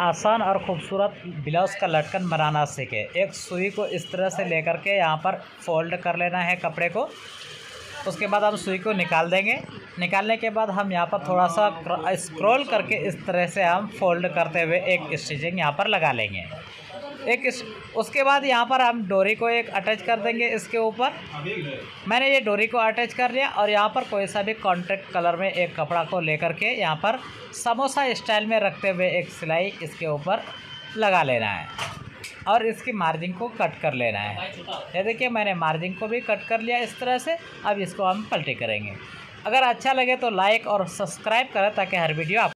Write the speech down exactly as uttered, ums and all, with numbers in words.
आसान और ख़ूबसूरत ब्लाउज़ का लटकन बनाना सीखें। एक सुई को इस तरह से लेकर के यहाँ पर फोल्ड कर लेना है कपड़े को। उसके बाद हम सुई को निकाल देंगे। निकालने के बाद हम यहाँ पर थोड़ा सा स्क्रॉल करके इस तरह से हम फोल्ड करते हुए एक स्टिचिंग यहाँ पर लगा लेंगे। एक इस, उसके बाद यहाँ पर हम डोरी को एक अटैच कर देंगे इसके ऊपर। मैंने ये डोरी को अटैच कर लिया और यहाँ पर कोई सा भी कॉन्ट्रैक्ट कलर में एक कपड़ा को लेकर के यहाँ पर समोसा स्टाइल में रखते हुए एक सिलाई इसके ऊपर लगा लेना है और इसकी मार्जिन को कट कर लेना है। ये देखिए मैंने मार्जिन को भी कट कर लिया इस तरह से। अब इसको हम पलटी करेंगे। अगर अच्छा लगे तो लाइक और सब्सक्राइब करें ताकि हर वीडियो